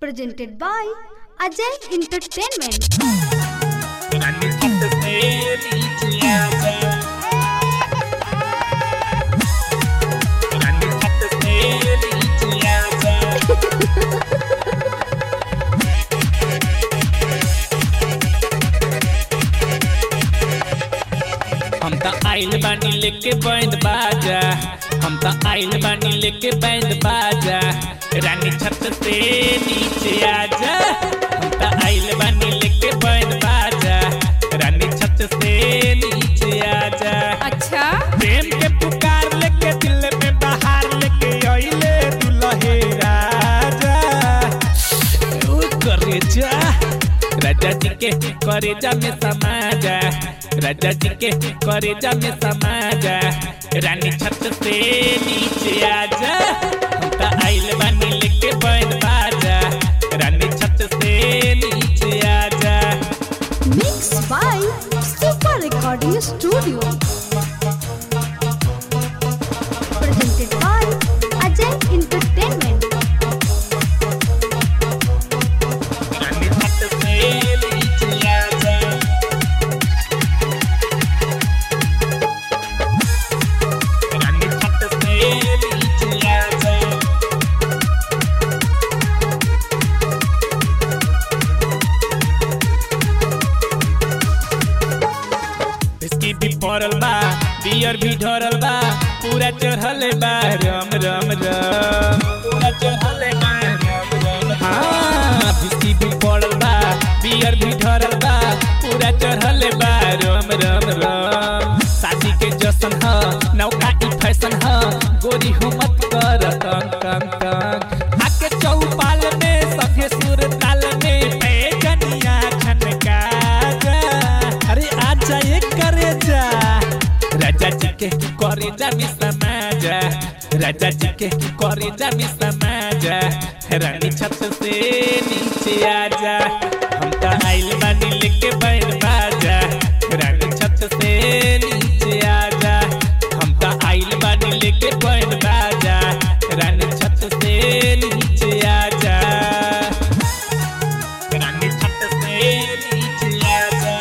Presented by Ajay Entertainment. हम तो आइल बानी लेके बैंड बाजा, हम तो आइल बानी लेके बैंड बाजा, रानी छत से नीचे आजा। हम तो आइल बानी लेके बैंड बाजा, रानी छत से नीचे आजा। अच्छा प्रेम के पुकार लेके दिल में बाहर लेके आइले दुल्हे राजा। ओ करे जा राजा जी के करेजा में समा जा, राजा जी के करेजा में समा जा, रानी छत से नीचे आजा। हम तो आइल बानी लेके बैंड बाजा, रानी छत से नीचे आजा। Mix by super recording studio, presented by Ajay entertainment. परल बा बियर भी ढरल बा, पूरा चढ़ल बा राम राम राम, पूरा चढ़ल बा राम राम। हां बिस्की भी पड़ल बा, बियर भी ढरल बा, पूरा चढ़ल बा राम राम राम। शादी के जश्न ह नौका ई फैशन ह, गोरी हो मत कर टंग टंग टंग। आके चौपाल में सफे सुर ताल में पैगनिया छनका जा। अरे आजा ये करे जा, राजा जी के करेजा में समा जा, राजा जी के करेजा में समा जा, रानी छत से नीचे आजा। हम तो आइल बानी लेके बैंड बाजा, रानी छत से नीचे आजा। हम तो आइल बानी लेके बैंड बाजा, रानी छत से नीचे आजा, रानी छत से नीचे आजा।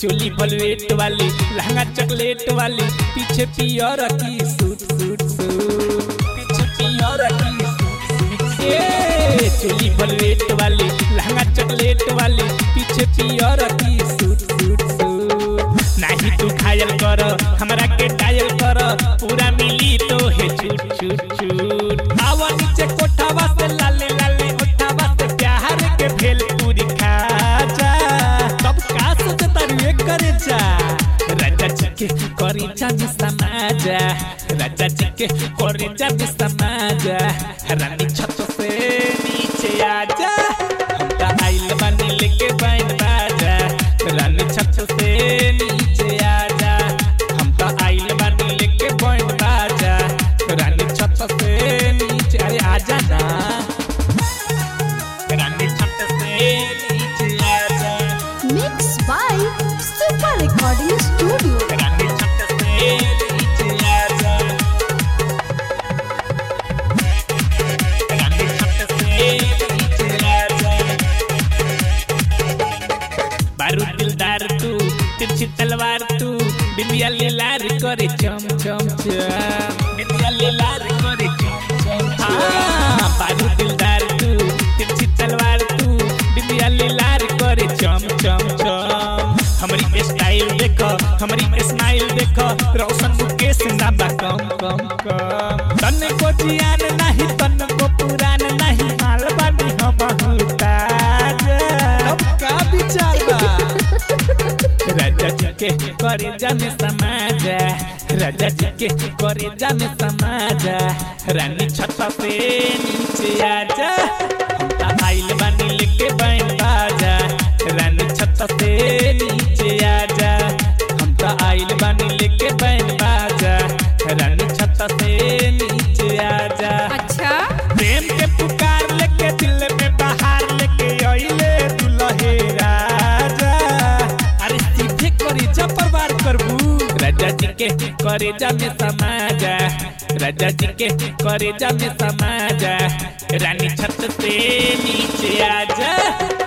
चोली बलवेट वाली, लहंगा चॉकलेट वाली, पीछे पियर की सूट सूट सूट, पीछे पियर की सूट सूट। चोली बलवेट वाली, लहंगा चॉकलेट वाली, पीछे पियर की सूट सूट सूट। नहीं तू खायल कर हमरा के डायल कर, पूरा मिली तो है छूट छूट छूट। आवा नीचे कोठावा से लाले लाले उठावा से प्यार के भेल पूरी खा जा। तब का सोचता करे जा, राजा जी के करेजा में समा जा, राजा जी के करेजा में समा जा, रानी छत से नीचे आजा। हम तो आइल बानी लेके बैंड बाजा, रानी छत से नीचे आजा। हम तो आइल बानी लेके बैंड बाजा, रानी छत से नीचे। अरे आजा ना रानी छत से नीचे आजा। Mix by super recording studio. रानी छत से नीचे आजा, रानी छत से नीचे आजा। बारू दिलदार तू, तिरछी तलवार तू, बिंदिया लेलार करे चम चम चम, बिंदिया लेलार करे चम चम चम। बारू दिलदार तू, तिरछी तलवार तू, बिंदिया लेलार करे चम चम चम। हमारी स्टाइल देखो, हमारी स्माइल देखो, रोशन मुकेश ना बा कम कम कम। तन को जियान नहीं, तन को पुरान नहीं, माल बानी हम ताजा। अब का विचार बा, राजा जी के करेजा में समा जा, राजा जी के करेजा में समा जा, रानी छत पे नीचे आजा। हम तो आइल बानी लेके बैंड बाजा, रानी छत से नीचे आजा। हम तो आइल बानी लेके बैंड बाजा, रानी छत से नीचे आजा। अच्छा प्रेम के पुकार लेके दिल में बहा करेजा में समाजा, राजा जी के करेजा में समाजा, रानी छत से नीचे आजा।